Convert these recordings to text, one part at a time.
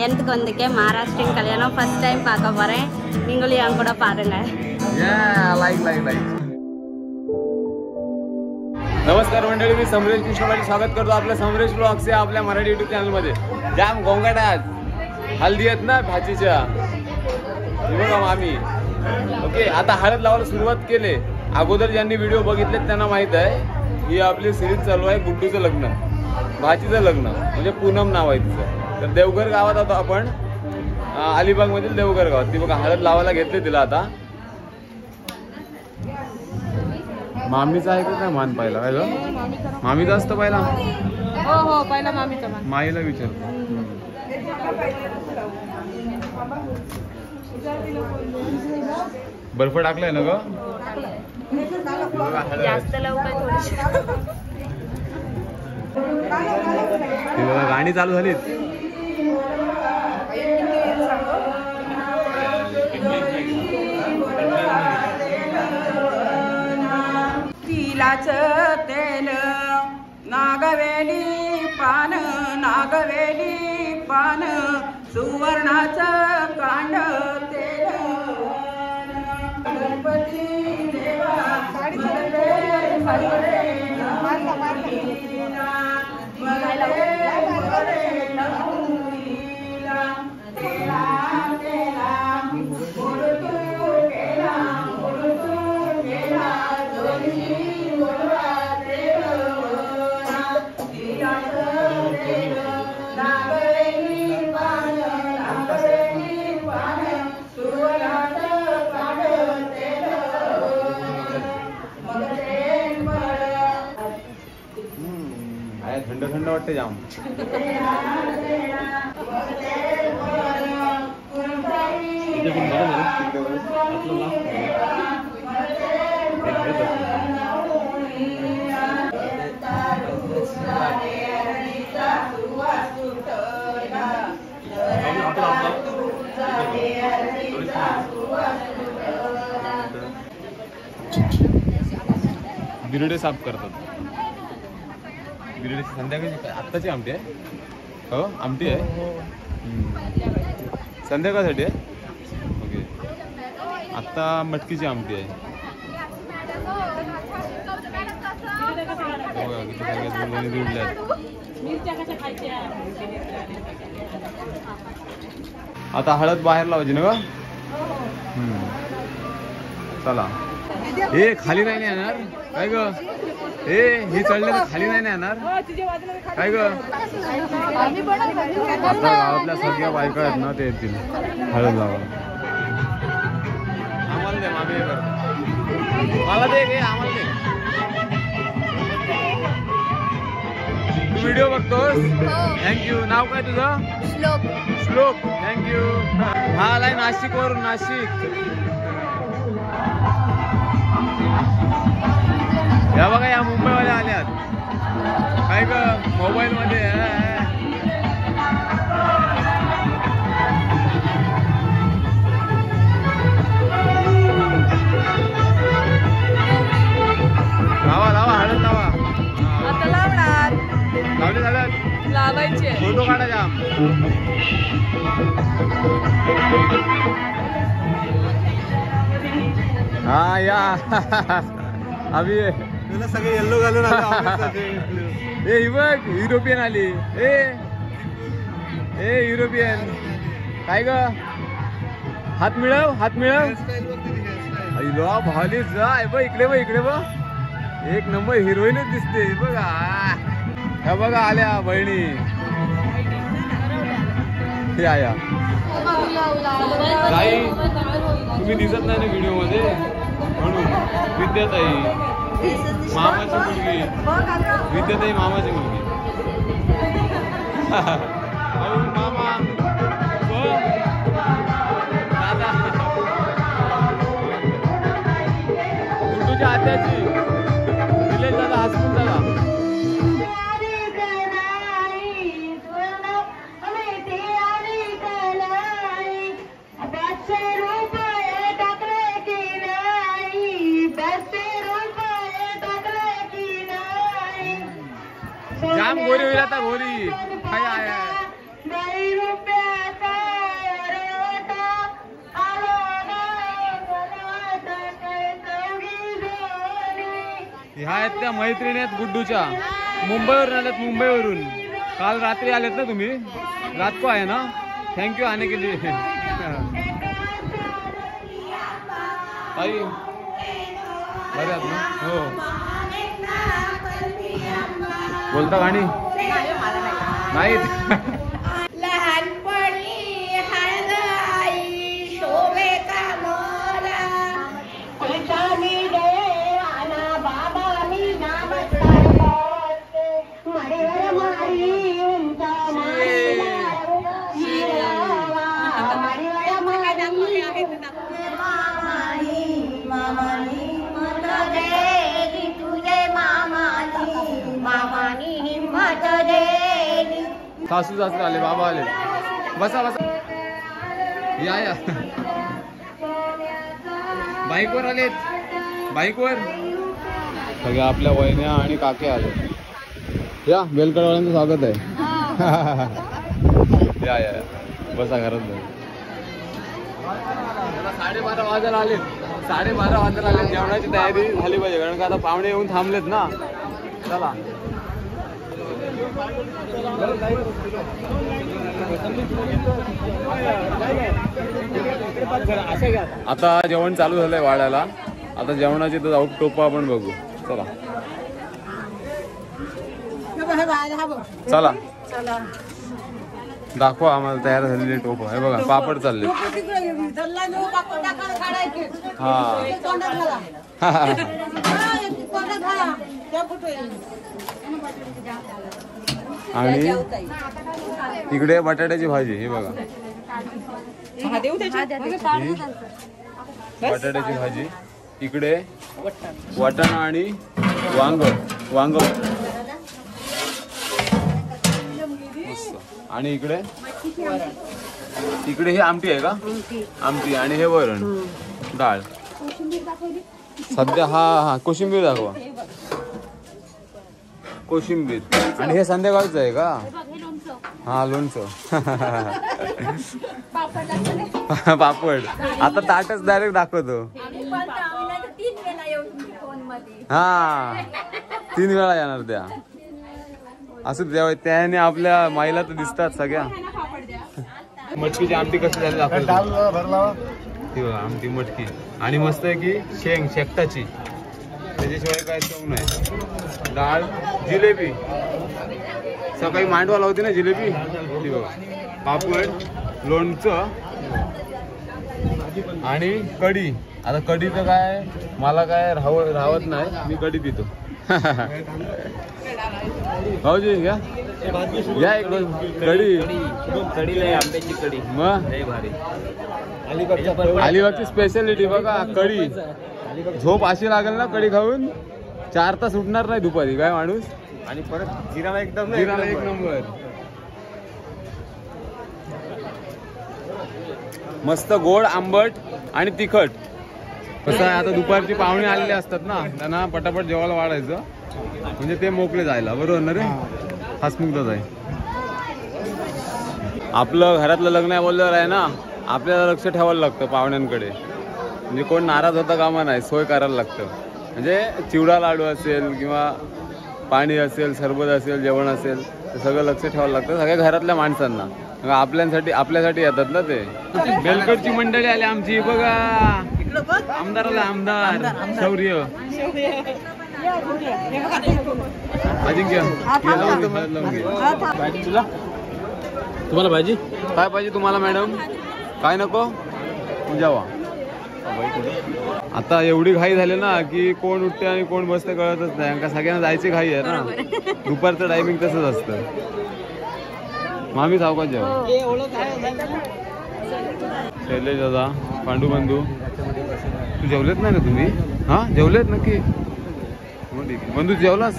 கல்யாணத்துக்கு வந்திருக்கேன். மகாராஷ்டிரன் கல்யாணம் ஃபர்ஸ்ட் டைம் பார்க்க போறேன். நீங்களும் என் கூட பாருங்க. லைக் नमस्कार मंडळी, मी समरेश कृष्णाजी स्वागत करतो आपल्या समरेश ब्लॉग से आपल्या मराठी YouTube चॅनल मध्ये. जाम गोंगाट आज हल्दी आहेत ना भाजीच्या आम्ही. ओके, आता हळद लावायला सुरुवात केले. अगोदर ज्यांनी व्हिडिओ बघितले त्यांना माहित आहे ही आपली सिरीज चालू आहे गुड्डूचं लग्न, भाजीचं लग्न म्हणजे पूनम नाव आहे तिचं. तर देवघर गावात आता आपण अलिबाग मधील देवघर गावात ती बघा हळद लावायला घेतली तिला. आता मामीचा ऐकत नाही मान पाहिला काय गं, मामीचा असतं पहिला. हो हो पहिला मामीचा मान. माईला विचार. बर्फ टाकलाय ना गं जास्त लवकर थोडीशी. गाणी चालू झाली. तिलाच तेल नागवेली पान, नागवेली पान सुवर्णाच कांड तेल. गणपती देवा थंड थंड वाटते जाम. बिरडे साफ करतात. संध्याकाळची आत्ताची आमटी आहे. हो आमटी आहे संध्याकाळसाठी आहे. ओके, आत्ता मटकीची आमटी आहे. आता हळद बाहेर लावायची ना गं. चला. हे खाली नाही येणार काय गं, हे चढले तर खाली नाही येणार काय गं. आता गावातल्या सगळ्या बायका आहेत ना ते येतील हळद लावायला. आम्हाला दे मामी, मला दे गे, आम्हाला दे. तू व्हिडिओ बघतोस. थँक्यू. नाव काय तुझं? श्लोक. श्लोक, थँक्यू. हा आलाय नाशिक वरून. नाशिक या बघा, या मुंबईवाले आल्यात काय ग मोबाईल मध्ये. लावा लावा हळद लावा. आता लावणार. लावली हळद लावायची. फोटो काढा जाम. हा या अभि सगळे येल्लो घालून ए बघ युरोपियन आली. ए ए युरोपियन काय ग. हात मिळव, हात मिळव. अय्या भाली जाय बघ इकडे बघ इकडे बघ. एक नंबर हिरोईनच दिसते बघा. ह्या बघा आल्या बहिणी. ते आया ताई तुम्ही दिसत नाही ना व्हिडिओ मध्ये म्हणून. विद्याताई मामाची मुलगी. विद्याताई मामाची मुलगी. मामा दादा गुड्डूच्या आत्याची विलेज दादा हसपून दादा. जाम गोरी होईल आता गोरी. काय आहे ह्या मैत्रिणी आहेत गुड्डूच्या, मुंबईवरून आलेत, मुंबईवरून काल रात्री आलेत ना तुम्ही, रात को आहे ना, थैंक यू आने के लिए भाई बरे आदमी हो बोलता गाणी नाही सासू सासू आले, बाबा आले, बसा बसा या या। बाईकवर आलेत, बाईकवर सगळ्या आपल्या वहिन्या आणि काके आले, या बेलकडवाल्यांचं स्वागत आहे या या बसा घरात जा। 12:30 वाजायला आले, 12:30 वाजायला आले, जेवणाची तयारी झाली पाहिजे कारण का आता पाहुणे येऊन थांबलेत ना, चला आता जेवण चालू झालंय वाड्याला, आता जेवणाची तर जाऊ टोपा आपण बघू, चला चला दाखवा आम्हाला तयार झालेली टोप आहे बघा, पापड चालले हा आणि इकडे बटाट्याची भाजी हे बघा, बटाट्याची भाजी, इकडे वाटाणा आणि वांग, वांग आणि इकडे इकडे ही आमटी आहे का, आमटी आणि हे वरण डाळ सध्या हा हा कोशिंबीर दाखवा, कोशिंबीर आणि हे संध्याकाळचं आहे का, हा लोणचं पापड, आता ताटच डायरेक्ट दाखवतो हा, 3 वेळा येणार त्या असं त्या त्याने आपल्या माईला तर दिसतात सगळ्या। मटकीची आमटी कशी झाली दाखवतो, आमटी मटकी आणि मस्त आहे की शेंग शेकटाची, त्याच्याशिवाय काय चव नाही, डाळ जिलेबी सकाळी मांडवाला होती ना जिलेबी, पापड लोणचं आणि कढी, आता कढीचं काय मला काय राहत नाही, मी कढी पितो भाऊजी घ्या घ्या एक कढी, कढी नाही आंब्याची कढी मग भारी, अलिबागची स्पेशालिटी बघा कढी, झोप अशी लागेल ना कढी खाऊन 4 तास उठणार नाही दुपारी काय माणूस, आणि परत जिराला एकदम जिराला एक नंबर, मस्त गोड आंबट आणि तिखट, कसं आहे आता दुपारची पाहुणे आलेले असतात ना त्यांना पटापट जेवायला वाढायचं म्हणजे ते मोकळे जायला, बरोबर ना रे, हसमुखच आहे आपलं घरातलं लग्न आहे बोलल्यावर आहे ना आपल्याला लक्ष ठेवायला लागतं पाहुण्यांकडे, म्हणजे कोण नाराज होता कामा नाही, सोय करायला लागतं, म्हणजे चिवडा लाडू असेल किंवा पाणी असेल सरबत असेल जेवण असेल तर सगळं लक्ष ठेवायला लागतं सगळ्या घरातल्या माणसांना, आपल्यासाठी आपल्यासाठी येतात ना ते। बेलकडची मंडळी आली आमची बघा, आमदार आला आमदार शौर्य अजिंक्य, तुम्हाला भाजी काय पाहिजे तुम्हाला मॅडम, काय नको जावा, आता एवढी घाई झाली ना की कोण उठते आणि कोण बसते कळतच नाही, सगळ्यांना जायची घाई आहे ना, दुपारचं टायमिंग तसंच असतं। मामी सावकाश जेव्हा शैलेश दादा पांडू बंधू तू जेवलेत नाही ना तुम्ही, हा जेवलेत नक्की बंधू जेवलास,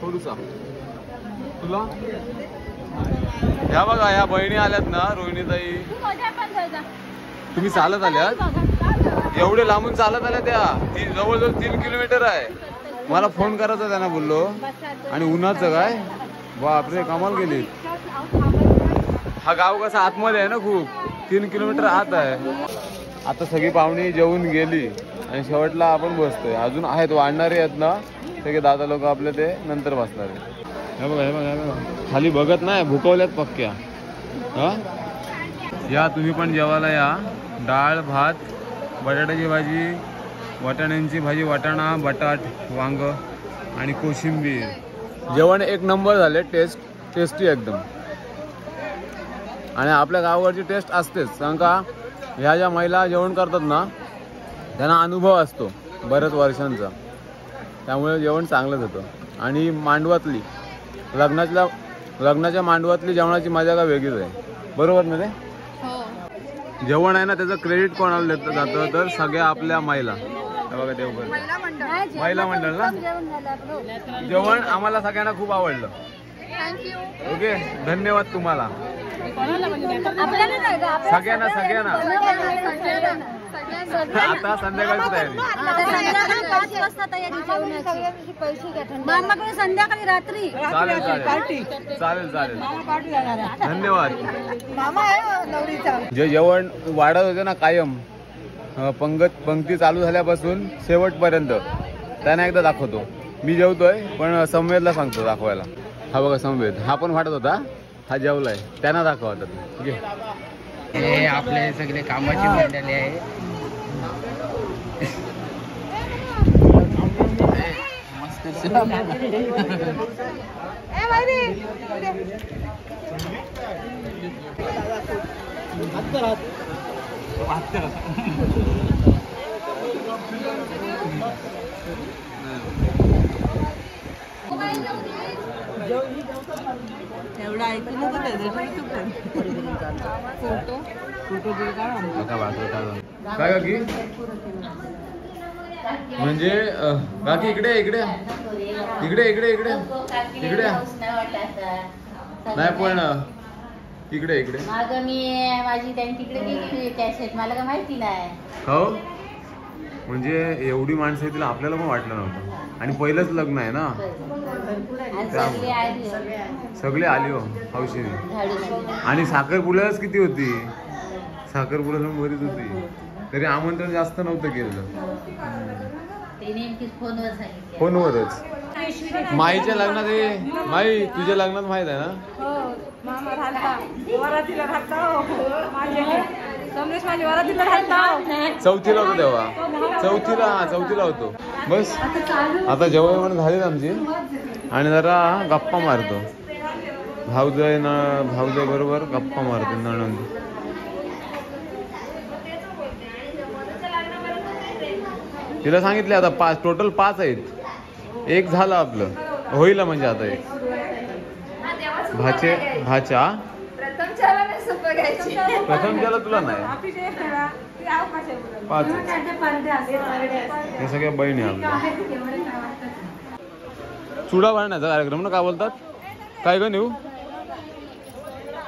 थोडूसा तुला या बघा या बहिणी आल्यात ना रोहिणीताई, तुम्ही चालत आल्यात एवढे लांबून चालत आल्या त्या, जवळजवळ 3 किलोमीटर आहे, मला फोन करायचा त्यांना बोललो, आणि उन्हाचं काय बापरे कमाल गेली, हा गाव कसा आतमध्ये आहे ना, खूप 3 किलोमीटर आत आहे. आता सगळी पाहुणी जेवून गेली आणि शेवटला आपण बसतोय. अजून आहेत वाढणारे आहेत ना सगळे दादा लोक आपले, ते नंतर बसणार आहे. खाली बघत नाही, भुकवल्यात पक्क्या. या तुम्ही पण जेवायला या. डाळ भात, बटाट्याची भाजी, वाटाण्यांची भाजी, वाटाणा बटाट वांग आणि कोशिंबीर. जेवण एक नंबर झाले, टेस्टी एकदम. आणि आपल्या गावाकडची टेस्ट असतेच. कारण का ह्या ज्या महिला जेवण करतात ना त्यांना अनुभव असतो बऱ्याच वर्षांचा, त्यामुळे जेवण चांगलंच होतं. आणि मांडवातली लग्नाच्या मांडवातली जेवणाची मजा का वेगळीच आहे, बरोबर ना रे? जेवण आहे ना त्याचं क्रेडिट कोणाला देत जातं तर सगळ्या आपल्या महिला. बघा देवघर महिला मंडळ ना, जेवण आम्हाला सगळ्यांना खूप आवडलं. ओके, धन्यवाद तुम्हाला सगळ्यांना. आता संध्याकाळची तयारी, संध्याकाळी रात्री. चालेल चालेल चालेल चालेल, धन्यवाद. जे जेवण वाढत होते ना कायम पंक्ती चालू झाल्यापासून शेवटपर्यंत, त्यांना एकदा दाखवतो. मी जेवतोय पण संवेदला सांगतो दाखवायला. हा बघा संवेद, हा पण वाटत होता, हा जेवलाय, त्यांना दाखवतात. हे आपले सगळे कामाची मंडळी आहे. एवढा ऐकून म्हणजे बाकी इकडे इकडे इकडे इकडे इकडे इकडे नाही, पण इकडे इकडे मी माझी तिकडे मला काय माहिती नाही. हो म्हणजे एवढी माणसं तिला आपल्याला पण वाटलं नव्हतं. आणि पहिलंच लग्न आहे ना, सगळे आले हो हौशीने. आणि साखरपुड्यालाच किती होती, साखरपुड्याला बरीच होती, तरी आमंत्रण जास्त नव्हतं केलं, फोनवरच. माईच्या लग्नात, माई तुझ्या लग्नात माहित आहे ना, चौथीला होतो तेव्हा, चौथीला होतो. बस आता जेवण झालेत आमची आणि जरा गप्पा मारतो. भाऊजय ना भाऊजय बरोबर गप्पा मारतो नणंद. तिला सांगितले आता 5 टोटल 5 आहेत, एक झालं आपलं होईल. म्हणजे आता एक भाच्या प्रथम केलं तुला नाही, 5 हे सगळ्या बहिणी आपल्या. चुडा बांधण्याचा कार्यक्रम ना, काय बोलतात काय गण येऊ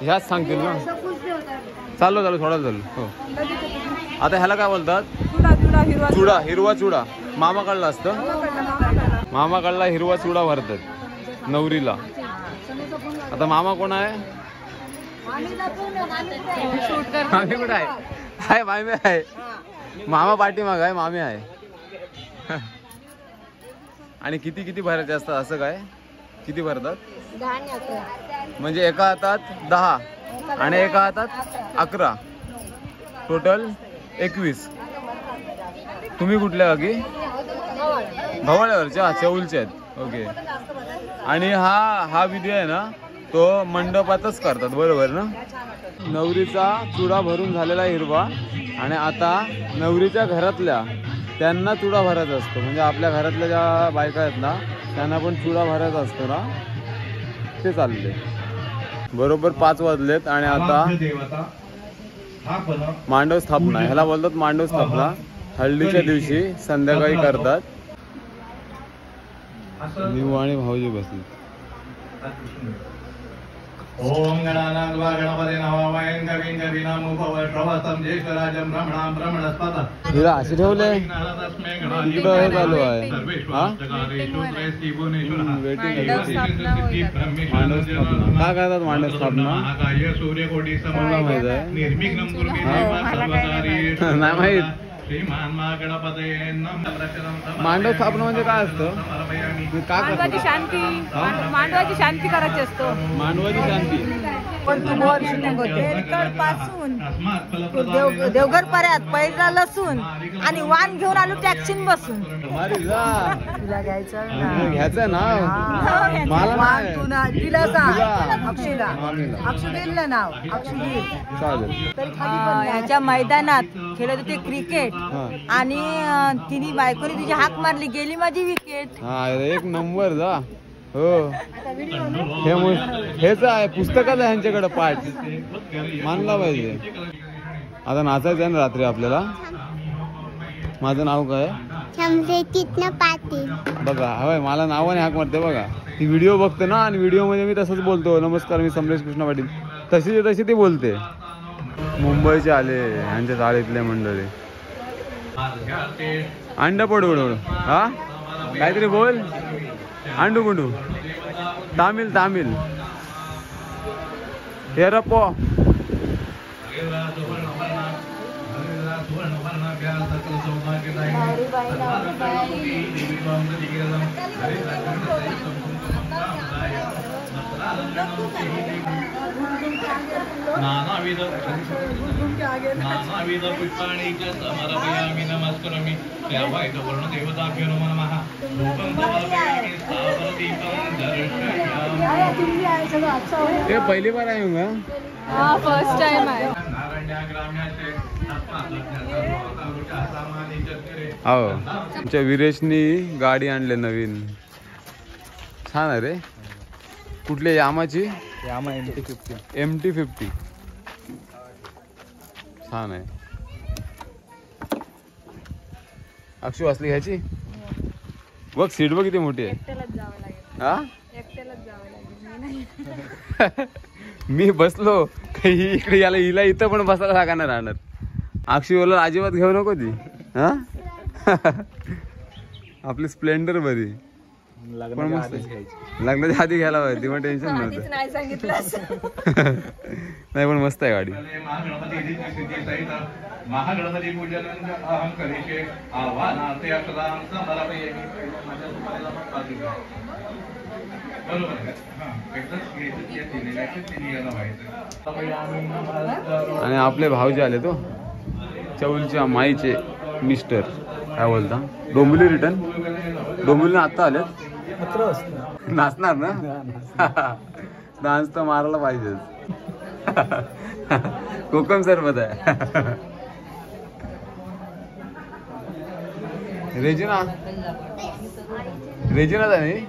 ह्याच सांगतील ना. चालू चालू थोडा चालू हो. आता ह्याला काय बोलतात? चुडा, हिरवा चुडा. मामाकडला असतं, मामाकडला हिरवा चुडा भरतात नवरीला. आता मामा कोण आहे? मामी कुठे आहे? हाय मामी आहे, मामा पाठीमाग आहे, मामी आहे. आणि किती किती भरायचे असतात असं काय? किती भरतात? म्हणजे एका हातात 10 आणि एका हातात 11, टोटल 21. तुम्ही कुठल्या अगी? भवाळ्यावरच्या चौलच्या आहेत. ओके. आणि हा व्हिडिओ आहे ना तो मंडपातच करतात, बरोबर ना? नवरीचा चुडा भरून झालेला हिरवा, आणि आता नवरीच्या घरातल्या त्यांना चुडा भरायचा असतो. म्हणजे आपल्या घरातल्या ज्या बायका आहेत ना त्यांना पण चुडा भरायचा असतो ना, ते चालले. बरोबर 5 वाजलेत आणि आता मांडव स्थापना, ह्याला बोलतात मांडव स्थापना. हळदीच्या दिवशी संध्याकाळी करतात. निव आणि भाऊजी बसले. ओम गणानान्वा गणपते नमामयं कविं कविनामुपवक्रवसं ज्येष्ठराजं ब्रह्मणां ब्रह्मणस्पत हिरा आशीर्वले दिवाय चालू आहे हां काय करतात मांडव स्थापना आकाय सूर्यकोटी समन्वय निर्मिघ्नं कुरुते देवा सर्वकार्ये नाही माहित मांडव स्थापना म्हणजे काय असतं मांडवाची शांती मांडवाची शांती करायची असतो मांडवाची शांती पण देवघर पर्यंत पैसा लसून आणि वाण घेऊन आलो टॅक्सीन बसून तुला घ्यायचं घ्यायचं ना मला तिला अक्षुला अक्षुदेललं नाव अक्षुदेल याच्या मैदानात खेळत होते क्रिकेट आणि तिने बायकोने तिची हाक मारली गेली माझी विकेट एक नंबर जा हो हेच आहे पुस्तकच आहे यांच्याकडे पाठ मानला पाहिजे आता नाचायचं आहे ना रात्री आपल्याला माझं नाव काय समृष्टीतन पाटील बघा हवंय मला नावाने हाक मारते बघा ती व्हिडिओ बघते ना आणि व्हिडिओ मध्ये मी तसंच बोलतो नमस्कार मी समरेश कृष्णा पाटील तशी तशी ती बोलते मुंबईचे आले यांच्या चाळीतले मंडळी अंड पडवड हा काहीतरी बोल अंडू गुंडू तामिल तामिल हेरप्पो नानाविध पुष्पाणि च समर्पयामि नमस्करोमि देवताभ्यो नमः ये पहली बार आए होंगे फर्स्ट टाइम आए आओ आमच्या वीरेशनी गाडी आणले नवीन छान आहे रे कुठले यामाची यामा MT-50 छान आहे अक्षू असली घ्यायची बघ सीट बघ किती मोठी आहे मी बसलो इकडे याला हिला इथं पण बसायला जागा नाही राहणार अक्षू बोलला अजिबात घेऊ नको ती हा आपली स्प्लेंडर बरी लग्नाच्या आधी घ्यायला पाहिजे तेव्हा टेन्शन नव्हतं नाही पण मस्त आहे गाडी महागणपती पूजन अहम करीशे आव्हानार्थे अक्षराम समर्पयामि आणि आपले भाऊजी आले तो चौलच्या माईचे मिस्टर काय बोलता डोंबिवली रिटर्न डोंबिवलीने आता आले नाचणार ना डान्स तर मारायला पाहिजेच कोकम सरबत आहे रेजिना रेजिना था नहीं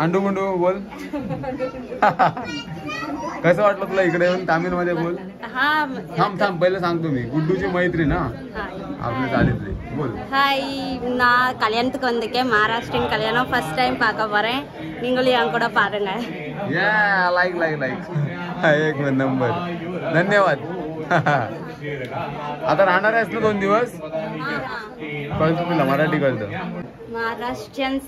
अंडू गुंडू बोल कस वाटलं तुला इकडे येऊन तामिल मध्ये बोल थांब थांब पहिले सांगतो मी गुड्डूची मैत्री ना आपली चालीतली बोल हाय ना கல்யாணத்துக்கு வந்தேன் महाराष्ट्रीयन கல்யாணம் फर्स्ट टाइम பார்க்க வரேன் நீங்களும் என் கூட பாருங்க யா लाइक लाइक लाइक एक नंबर धन्यवाद आता राहणार आहेस ना 2 दिवस तुला मराठी कळतं महाराष्ट्रीयन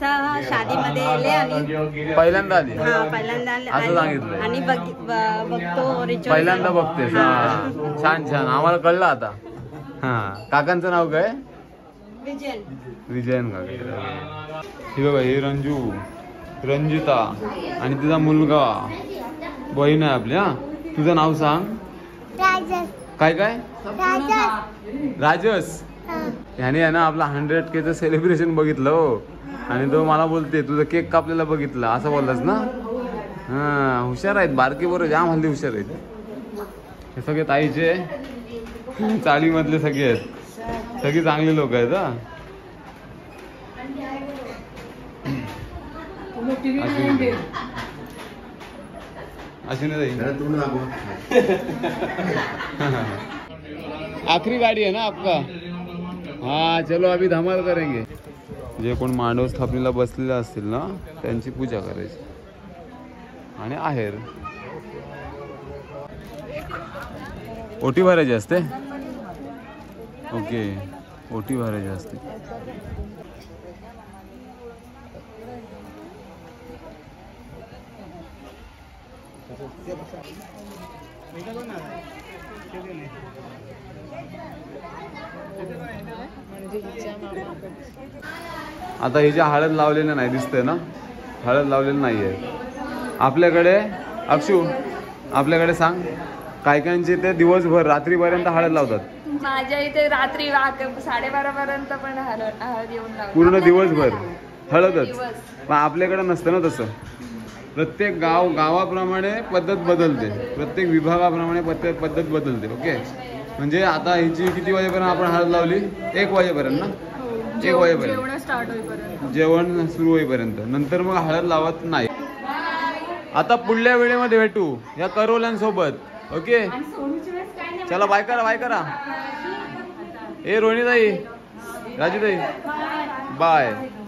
शादी मध्ये पहिल्यांदा आली असं सांगितलं आणि बघतो पहिल्यांदा बघते छान छान आम्हाला कळलं आता हा काकांचं नाव काय विजयन विजयन काका हे बघा हे रंजू रंजिता आणि तिचा मुलगा बहीण आहे आपली हा तुझं नाव सांग राजस काय काय राजस ह्याने आहे ना आपला 100K सेलिब्रेशन बघितलं हो आणि तो मला बोलते तुझा केक कापलेला बघितला असं बोललास ना हा हुशार आहेत बारकी बरोबर जाम हल्ली हुशार आहेत हे सगळे ताईचे चाळीमधले सगळे आहेत सगळी चांगली लोक आहेत हा आखिरी गाड़ी है ना आपका हाँ चलो अभी धमाल करेंगे जे कोण मांडव स्थापनेला बसलेला असतील ना त्यांची पूजा करायची आणि आहेर ओटी भरायची असते. ओके ओटी भरायची असते. आता हे जे हळद लावलेलं नाही दिसतंय ना, हळद लावलेलं नाही आहे आपल्याकडे. अक्षू आपल्याकडे सांग, काय कायचे ते दिवसभर रात्रीपर्यंत हळद लावतात. माझ्या इथे रात्री 12:30 पर्यंत पण हळद येऊन लावतात. पूर्ण दिवसभर हळदच, पण आपल्याकडे नसतं ना तसं. प्रत्येक गावाप्रमाणे पद्धत बदलते, प्रत्येक विभागाप्रमाणे पद्धत बदलते. ओके, म्हणजे आता ह्याची किती वाजेपर्यंत आपण हळद लावली? 1 वाजेपर्यंत ना, 1 वाजेपर्यंत स्टार्ट होईपर्यंत, जेवण सुरू होईपर्यंत. नंतर मग हळद लावत नाही. आता पुढल्या वेळेमध्ये भेटू या करोल्यांसोबत. ओके चला, बाय करा बाय करा. ए रोहिणीताई, राजूताई, बाय.